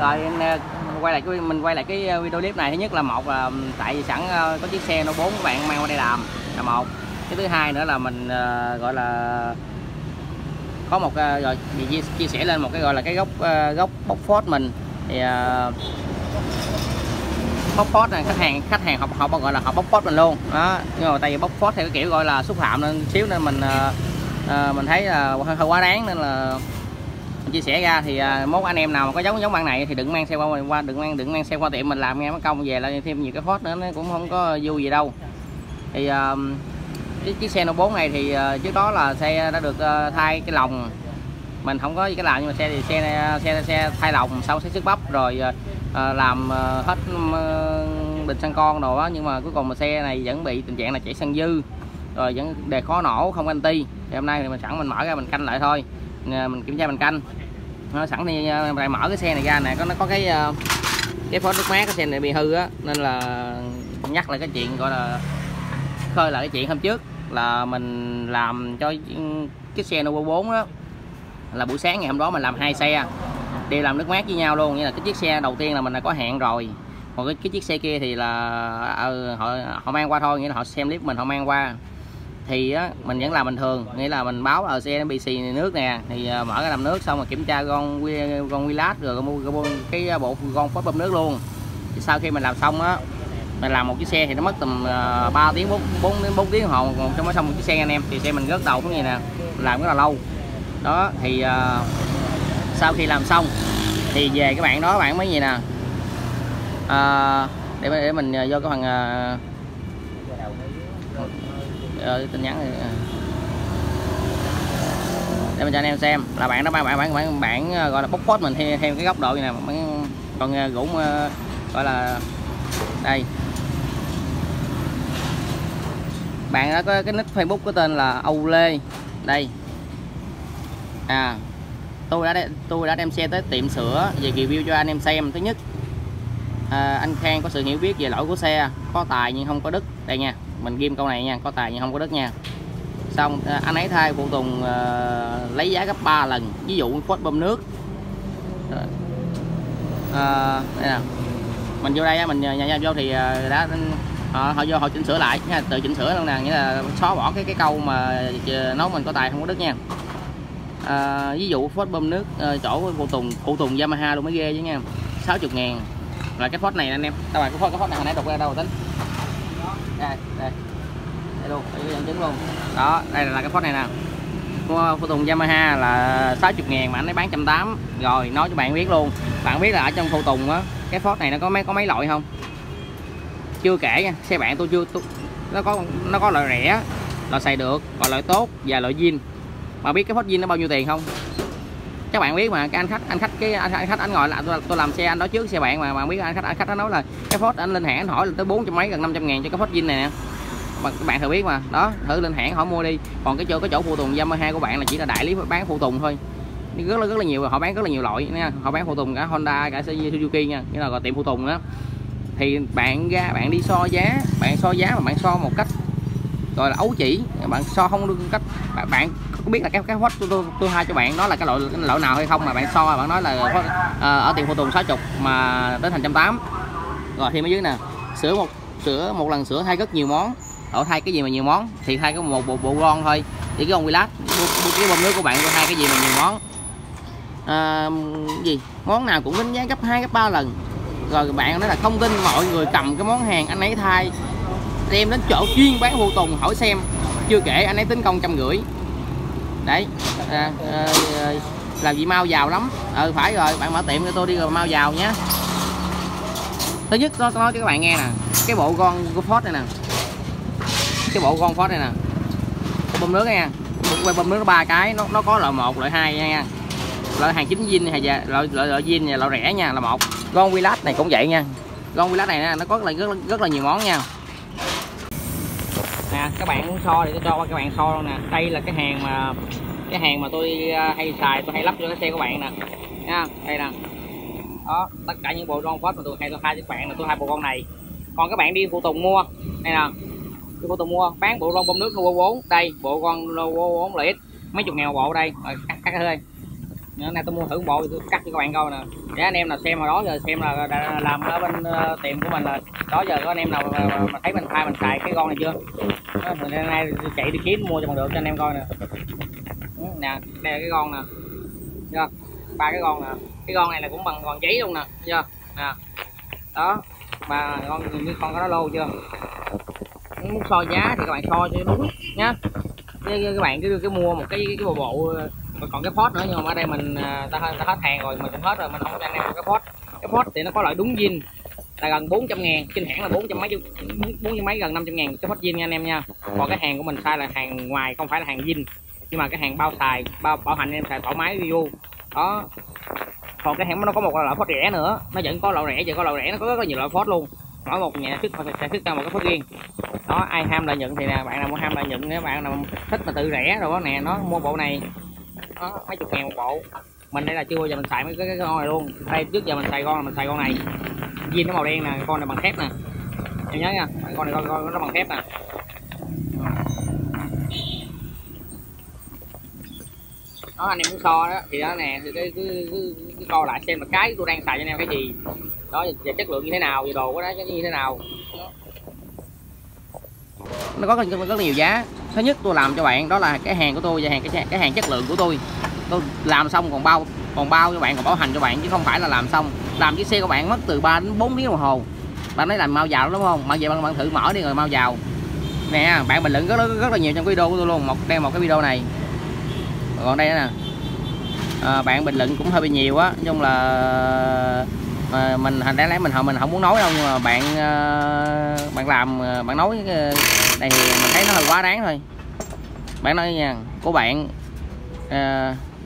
Rồi mình quay lại cái video clip này. Thứ nhất là một là tại vì sẵn có chiếc xe Nouvo 4 các bạn mang qua đây làm là một. Cái thứ hai nữa là mình gọi là có một rồi mình chia sẻ lên một cái gọi là cái góc bóc phốt mình thì bóc phốt này khách hàng họ gọi là họ bóc phốt mình luôn đó. Nhưng mà tại vì bóc phốt theo cái kiểu gọi là xúc phạm nên xíu nên mình thấy là hơi quá đáng nên là mình chia sẻ ra. Thì mốt anh em nào mà có giống bạn này thì đừng mang xe qua đừng mang xe qua tiệm mình làm nghe mất công về lại thêm nhiều cái phốt nữa, nó cũng không có vui gì đâu. Thì chiếc xe Nouvo 4 này thì trước đó là xe đã được thay cái lồng, mình không có gì cái làm, nhưng mà xe thay lồng sau xe xước bắp rồi làm hết bình xăng con đồ đó. Nhưng mà cuối cùng mà xe này vẫn bị tình trạng là chảy xăng dư rồi vẫn đề khó nổ không anti. Thì hôm nay thì mình sẵn mình mở ra mình canh lại thôi, mình kiểm tra mình canh nó sẵn thì lại mở cái xe này ra nè, nó có cái phốt nước mát cái xe này bị hư á, nên là nhắc lại cái chuyện gọi là khơi lại cái chuyện hôm trước là mình làm cho chiếc xe Nouvo 4 đó. Là buổi sáng ngày hôm đó mình làm hai xe đi làm nước mát với nhau luôn, như là cái chiếc xe đầu tiên là mình đã có hẹn rồi, còn cái chiếc xe kia thì là họ mang qua thôi, nghĩa là họ xem clip mình họ mang qua. Thì á, mình vẫn làm bình thường, nghĩa là mình báo ở xe nó bị xì nước nè, thì mở cái làm nước xong rồi kiểm tra con lát rồi mua cái bộ con phốt bơm nước luôn. Thì sau khi mình làm xong á, mình làm một chiếc xe thì nó mất tầm 3 tiếng 4 tiếng đồng hồ còn cho mới xong một chiếc xe anh em. Thì xe mình rớt đầu cũng như nè, làm rất là lâu đó. Thì sau khi làm xong thì về các bạn đó, các bạn mới gì nè, để mình vô cái phần tin nhắn này. Để mình cho anh em xem là bạn đó bạn gọi là bóc phốt mình theo cái góc độ như này, còn cũng gọi là đây bạn đã có cái nick Facebook có tên là Âu Lê đây. Tôi đã đem xe tới tiệm sửa về review cho anh em xem. Thứ nhất, anh Khang có sự hiểu biết về lỗi của xe, có tài nhưng không có đức. Đây nha, mình ghim câu này nha, có tài nhưng không có đức nha. Xong anh ấy thay phụ tùng lấy giá gấp 3 lần, ví dụ phốt bơm nước. Đây nè, mình vô đây mình nhà vô thì đã họ vô họ chỉnh sửa lại nha, tự chỉnh sửa luôn nè, nghĩa là xóa bỏ cái câu mà nói mình có tài không có đức nha. Ví dụ phốt bơm nước chỗ phụ tùng Yamaha luôn mới ghê chứ nha, 60.000 là cái phốt này anh em. Tao bạn cái phốt này hồi nãy đục ra đâu tính đây luôn, đây dẫn chứng luôn đó. Đây là cái phốt này nè, phụ tùng Yamaha là 60.000 mà anh ấy bán 180. Rồi nói cho bạn biết luôn, bạn biết là ở trong phụ tùng á, cái phốt này nó có mấy loại không? Chưa kể nha, xe bạn tôi nó có loại rẻ, loại xài được, còn loại tốt và loại zin. Mà biết cái phốt zin nó bao nhiêu tiền không? Các bạn biết mà, cái anh khách anh ngồi lại tôi làm xe anh đó trước xe bạn mà bạn biết anh khách nó nói là cái phốt anh lên hãng anh hỏi là tới 400 mấy gần 500.000 cho cái phốt zin này nè. Mà các bạn thử biết mà, đó, thử lên hãng hỏi mua đi. Còn cái chỗ phụ tùng Yamaha của bạn là chỉ là đại lý bán phụ tùng thôi. Rất là nhiều, họ bán rất là nhiều loại nha, họ bán phụ tùng cả Honda cả Suzuki nha, nghĩa là gọi tiệm phụ tùng đó. Thì bạn đi so giá mà bạn so một cách gọi là ấu chỉ, bạn so không được cách bạn có biết là cái phốt tôi hai cho bạn đó là cái loại nào hay không, mà bạn so bạn nói là ở tiệm phụ tùng 60 mà đến thành 180. Rồi thêm ở dưới nè, sửa một lần thay rất nhiều món. Ở thay cái gì mà nhiều món thì thay có một bộ ron thôi, chỉ cái con wheel lát cái bơm nước của bạn thay cái gì mà nhiều món. Món nào cũng đánh giá gấp 2 gấp 3 lần. Rồi bạn nói là không tin, mọi người cầm cái món hàng anh ấy thay đem đến chỗ chuyên bán phụ tùng hỏi xem. Chưa kể anh ấy tính công 150 đấy, làm gì mau giàu lắm. Phải rồi, bạn mở tiệm cho tôi đi rồi mau giàu nhé. Thứ nhất tôi nói cho các bạn nghe nè, cái bộ con của Ford này nè, bơm nước nha, bơm nước 3 cái, nó có loại 1, loại 2 nha, loại hàng chính zin hay loại zin và loại rẻ nha là một. Con wheel lát này cũng vậy nha, con wheel lát này nó có rất là nhiều món nha. Nè các bạn muốn so thì tôi cho các bạn so luôn nè. Đây là cái hàng mà tôi hay xài, tôi hay lắp cho cái xe của bạn nè nha. Đây nè đó, tất cả những bộ con Ford mà tôi hay cho các bạn là tôi hay bộ con này. Còn các bạn đi phụ tùng mua đây nè, cái bộ tôi mua bán bộ con bơm nước Nouvo 4 đây, bộ con Nouvo 4 lít mấy chục ngàn bộ đây. Rồi cắt ơi Nên nay tôi mua thử một bộ tôi cắt cho các bạn coi nè, để anh em nào xem hồi đó giờ xem là làm ở bên tiệm của mình là đó giờ có anh em nào mà thấy mình thay mình xài cái con này chưa. Hôm nay tôi chạy đi kiếm mua cho bằng được cho anh em coi nè. Nè đây là cái con nè, chưa, ba cái con nè, cái con này là cũng bằng còn giấy luôn nè, chưa nè đó. Mà con có nó lô chưa, muốn so giá thì các bạn so cho đúng nhá. Các bạn cứ mua một cái bộ còn cái post nữa, nhưng mà ở đây mình ta hết hàng rồi, mình cũng hết rồi, mình không cho anh em một cái post. Cái post thì nó có loại đúng zin là gần 400.000, trên hãng là 400 mấy gần 500.000 cái post zin nha anh em nha. Còn cái hàng của mình sai là hàng ngoài, không phải là hàng zin, nhưng mà cái hàng bao xài bao bảo hành em xài thoải mái review đó. Còn cái hãng nó có một loại post rẻ nữa, nó vẫn có loại rẻ, chỉ có loại rẻ nó có rất là nhiều loại post luôn. Mỗi một nhà xuất sẽ xuất ra một cái post riêng đó. Ai ham lợi nhuận thì nè, bạn nào mua ham lợi nhuận, nếu bạn nào thích mà tự rẻ rồi đó nè, nó mua bộ này đó, mấy chục ngàn một bộ. Mình đây là chưa bao giờ mình xài mấy cái con này luôn. Đây trước giờ mình xài con là mình xài con này zin nó màu đen nè, con này bằng thép nè em nhớ nha, con này con nó bằng thép nè. Đó anh em muốn so đó thì đó nè, thì cái coi lại xem là cái tôi đang xài cho anh em cái gì đó, về chất lượng như thế nào, về đồ của nó như thế nào. Nó có rất nhiều giá. Thứ nhất tôi làm cho bạn đó là cái hàng của tôi và cái hàng chất lượng của tôi. Tôi làm xong còn bao cho bạn, còn bảo hành cho bạn, chứ không phải là làm xong làm chiếc xe của bạn mất từ 3 đến 4 tiếng đồng hồ. Bạn nói làm mau vào đúng không? Mà về bạn thử mở đi rồi mau vào nè. Bạn bình luận rất là nhiều trong video của tôi luôn. Một cái video này còn đây nè, bạn bình luận cũng hơi bị nhiều á, nhưng là mình thành đáng lẽ mình không muốn nói đâu, nhưng mà bạn nói này thì mình thấy nó hơi quá đáng thôi. Bạn nói nha của bạn,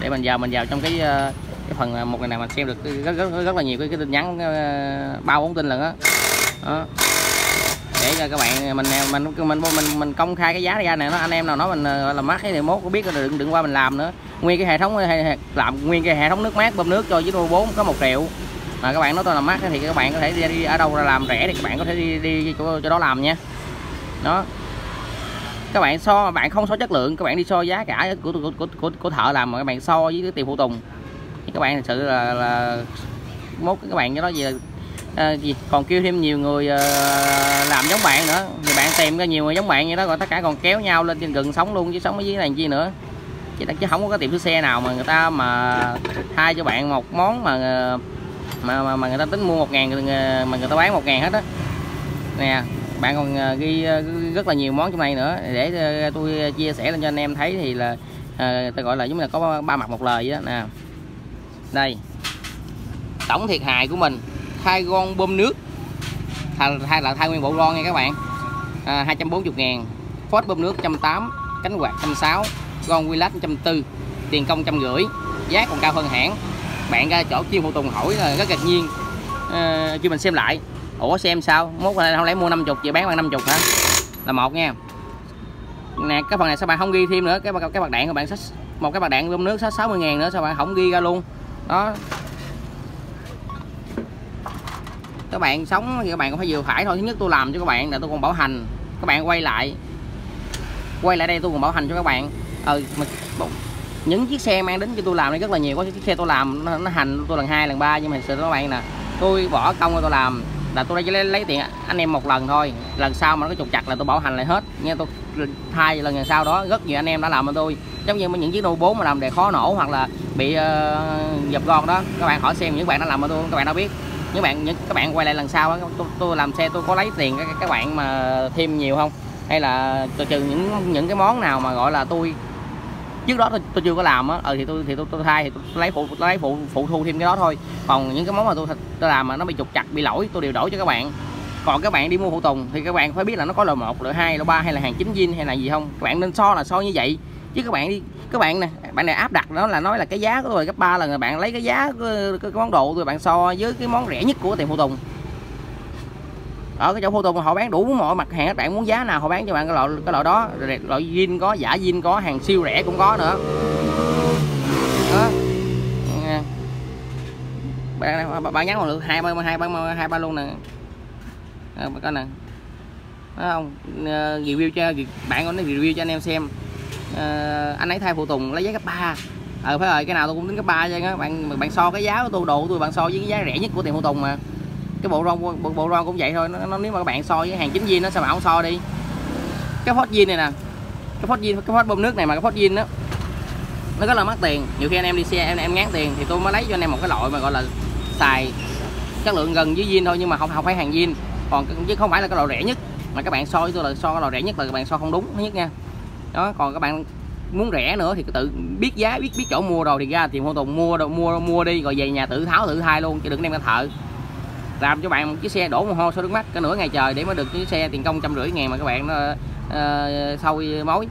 để mình vào trong cái phần một ngày này mình xem được rất là nhiều cái tin nhắn, 3-4 tin lần á đó. Để cho các bạn mình công khai cái giá ra nè. Anh em nào nói mình làm mát cái này mốt có biết là đừng qua mình làm nữa. Nguyên cái hệ thống nước mát bơm nước cho với nouvo 4 có 1 triệu mà các bạn nói tôi làm mát thì các bạn có thể đi ở đâu ra làm rẻ thì các bạn có thể đi chỗ đó làm nha. Đó, các bạn so mà bạn không so chất lượng, các bạn đi so giá cả của thợ làm mà các bạn so với cái tiền phụ tùng thì các bạn thực sự là mốt các bạn cái đó gì còn kêu thêm nhiều người làm giống bạn nữa, thì bạn tìm ra nhiều người giống bạn như đó rồi tất cả còn kéo nhau lên trên gần sống luôn, chứ sống ở dưới này chi nữa. Chứ không có cái tiệm sửa xe nào mà người ta mà thay cho bạn một món mà người ta tính mua 1.000 mà người ta bán 1.000 hết á nè. Bạn còn ghi rất là nhiều món trong này nữa để tôi chia sẻ lên cho anh em thấy, thì là tôi gọi là giống như là có 3 mặt một lời vậy đó nè. Đây tổng thiệt hại của mình, thay ron bơm nước thay nguyên bộ ron nha các bạn, 240.000, phốt bơm nước 180, cánh quạt 160, ron quy lát 140, tiền công 150, giá còn cao hơn hãng. Bạn ra chỗ chuyên phụ tùng hỏi là rất ngạc nhiên khi mình xem lại. Ủa xem sao? Mốt này không lẽ mua 50 chị bán bằng 50 hả? Là một nha. Nè cái phần này sao bạn không ghi thêm nữa? Cái bạc đạn của bạn một cái bạc đạn bơm nước 60.000 nữa, sao bạn không ghi ra luôn? Đó. Các bạn sống thì các bạn cũng phải vừa phải thôi. Thứ nhất tôi làm cho các bạn là tôi còn bảo hành. Các bạn quay lại đây tôi còn bảo hành cho các bạn. Những chiếc xe mang đến cho tôi làm này rất là nhiều. Có chiếc xe tôi làm nó hành tôi lần 2 lần 3, nhưng mà sự các bạn nè, tôi bỏ công ra tôi làm là tôi chỉ lấy tiền anh em một lần thôi, lần sau mà nó có trục trặc là tôi bảo hành lại hết nha. Tôi thay lần sau đó rất nhiều anh em đã làm cho tôi, giống như những chiếc nouvo 4 mà làm để khó nổ hoặc là bị dập gòn đó. Các bạn hỏi xem những bạn đã làm cho tôi, các bạn đã biết. Các bạn quay lại lần sau đó, tôi làm xe tôi có lấy tiền các bạn mà thêm nhiều không, hay là trừ những cái món nào mà gọi là tôi trước đó tôi chưa có làm á, thì tôi thay thì tôi lấy phụ thu thêm cái đó thôi. Còn những cái món mà tôi làm mà nó bị trục trặc bị lỗi tôi đều đổi cho các bạn. Còn các bạn đi mua phụ tùng thì các bạn phải biết là nó có loại 1, loại 2, loại 3 hay là hàng chính zin hay là gì không. Các bạn nên so như vậy, chứ các bạn đi bạn này áp đặt nó là nói là cái giá của tôi gấp 3 lần rồi, bạn lấy cái giá cái món đồ của tôi bạn so với cái món rẻ nhất của tiệm phụ tùng. Ở cái chỗ phụ tùng họ bán đủ mọi mặt hàng, các bạn muốn giá nào họ bán cho bạn cái loại đó. Loại zin có, giả zin có, hàng siêu rẻ cũng có nữa đó. Bạn nhắn còn được 2-3 luôn nè. Bạn coi nè, không review cho bạn, có nói review cho anh em xem. Anh ấy thay phụ tùng lấy giá gấp 3, phải rồi, cái nào tôi cũng tính cấp 3 chứ. Bạn so cái giá của tôi, đồ của tôi bạn so với cái giá rẻ nhất của tiệm phụ tùng mà. Cái bộ ron cũng vậy thôi, nó nếu mà các bạn so với hàng chính zin nó sao mà không so đi. Cái hot zin này nè, cái hot bơm nước này mà cái hot zin đó nó rất là mắc tiền. Nhiều khi anh em đi xe em ngán tiền thì tôi mới lấy cho anh em một cái loại mà gọi là xài chất lượng gần với zin thôi, nhưng mà không phải hàng zin, còn chứ không phải là cái loại rẻ nhất. Mà các bạn so với tôi là so cái loại rẻ nhất là các bạn so không đúng thứ nhất nha. Đó, còn các bạn muốn rẻ nữa thì tự biết giá, biết chỗ mua rồi thì ra thì phụ tùng mua đi rồi về nhà tự tháo tự thay luôn, chứ đừng đem ra thợ. Làm cho bạn một chiếc xe đổ mồ hôi sau nước mắt cả nửa ngày trời để mới được chiếc xe tiền công 150.000 mà các bạn xôi mối.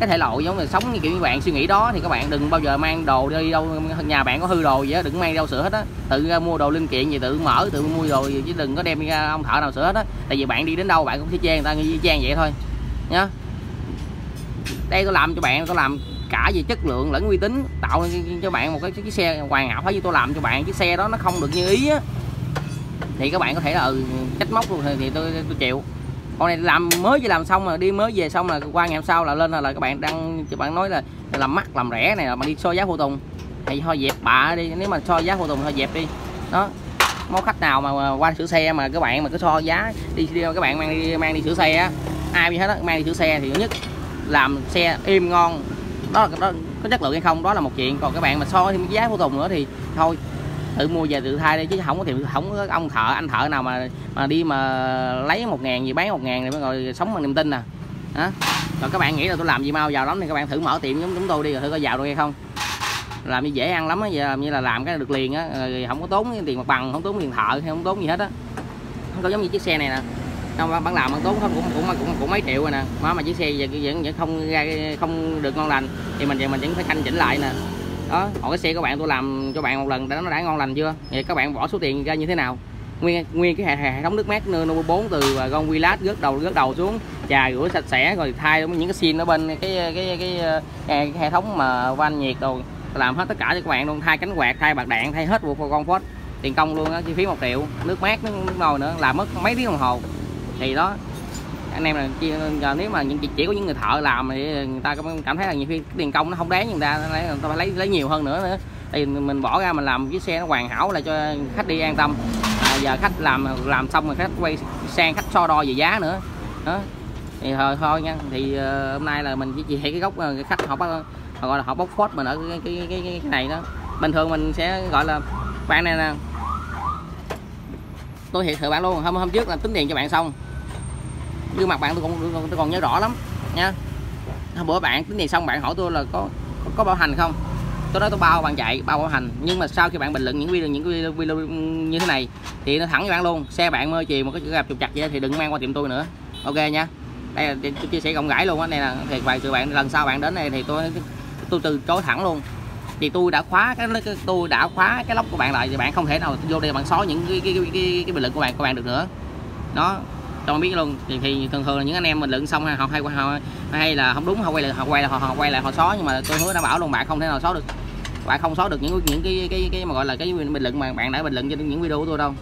Cái thể loại giống là sống như kiểu như bạn suy nghĩ đó thì các bạn đừng bao giờ mang đồ đi đâu, nhà bạn có hư đồ gì đó đừng mang đâu sửa hết á, tự ra mua đồ linh kiện gì tự mở tự mua đồ gì, chứ đừng có đem ra ông thợ nào sửa hết á, tại vì bạn đi đến đâu bạn cũng sẽ chê người ta như trang vậy thôi nhá. Đây tôi làm cho bạn, tôi làm cả về chất lượng lẫn uy tín, tạo cho bạn một cái chiếc xe hoàn hảo. Phải như tôi làm cho bạn chiếc xe đó nó không được như ý á thì các bạn có thể là trách móc luôn thì tôi chịu. Còn này làm mới chỉ làm xong là đi mới về xong là qua ngày hôm sau là lên là các bạn đang cho bạn nói là làm mắc làm rẻ này, là mà đi so giá phụ tùng thì thôi dẹp bạ đi. Nếu mà so giá phụ tùng thôi dẹp đi đó. Mẫu khách nào mà qua sửa xe mà các bạn mà cứ so giá đi các bạn mang đi sửa xe á, ai biết hết đó, mang đi sửa xe thì thứ nhất làm xe im ngon đó có chất lượng hay không đó là một chuyện, còn các bạn mà so thêm giá phụ tùng nữa thì thôi tự mua về tự thay đi, chứ không có ông thợ anh thợ nào mà đi mà lấy 1.000 gì bán 1.000 rồi ngồi sống bằng niềm tin nè. Hả? Rồi các bạn nghĩ là tôi làm gì mau giàu lắm thì các bạn thử mở tiệm giống chúng tôi đi rồi thử coi giàu được hay không. Làm như dễ ăn lắm á, như là làm cái được liền á, không có tốn tiền mặt bằng, không tốn tiền thợ hay không tốn gì hết á. Không có giống như chiếc xe này nè. Bạn làm bạn tốn không cũng mấy triệu rồi nè. Mà chiếc xe vẫn không được ngon lành thì mình vẫn phải canh chỉnh lại nè. Đó, còn cái xe của bạn tôi làm cho bạn một lần nó đã ngon lành chưa? Vậy các bạn bỏ số tiền ra như thế nào? Nguyên cái hệ thống nước mát nouvo 4 từ con Vilas gớt đầu xuống, chà rửa sạch sẽ rồi thay những cái xin ở bên cái hệ thống mà van nhiệt rồi làm hết tất cả cho các bạn luôn, thay cánh quạt, thay bạc đạn, thay hết bộ con Ford. Tiền công luôn đó, chi phí 1 triệu, nước mát, nước nồi nữa, làm mất mấy tiếng đồng hồ. Thì đó anh em là nếu mà những chỉ có những người thợ làm thì người ta cảm thấy là nhiều khi tiền công nó không đáng, người ta phải lấy nhiều hơn nữa thì mình bỏ ra mình làm chiếc xe nó hoàn hảo là cho khách đi an tâm. Giờ khách làm xong rồi khách quay sang khách so đo về giá nữa đó. Thì thôi nha, thì hôm nay là mình chỉ thấy cái góc cái khách họ gọi là họ bóc Ford mình ở cái này đó. Bình thường mình sẽ gọi là bạn này nè, tôi thiệt sự bạn luôn, hôm trước là tính tiền cho bạn xong, gương mặt bạn tôi còn nhớ rõ lắm nha. Hôm bữa bạn tính tiền xong bạn hỏi tôi là có bảo hành không, tôi nói tôi bao bạn chạy bao bảo hành, nhưng mà sau khi bạn bình luận những video như thế này thì nó thẳng với bạn luôn, xe bạn mơ chì một cái gặp trục trặc vậy thì đừng mang qua tiệm tôi nữa, ok nha. Đây là tôi chia sẻ rộng rãi luôn á, này là thiệt vậy. Tụi bạn lần sau bạn đến đây thì tôi từ chối thẳng luôn, thì tôi đã khóa cái lốc của bạn lại thì bạn không thể nào vô đây bạn xóa những cái bình luận của bạn được nữa đó, tôi biết luôn. Thì thường là những anh em mình luận xong hay là không đúng họ quay lại họ xóa, nhưng mà tôi hứa đảm bảo luôn bạn không thể nào xóa được, bạn không xóa được những cái mà gọi là cái bình luận mà bạn đã bình luận trên những video của tôi đâu.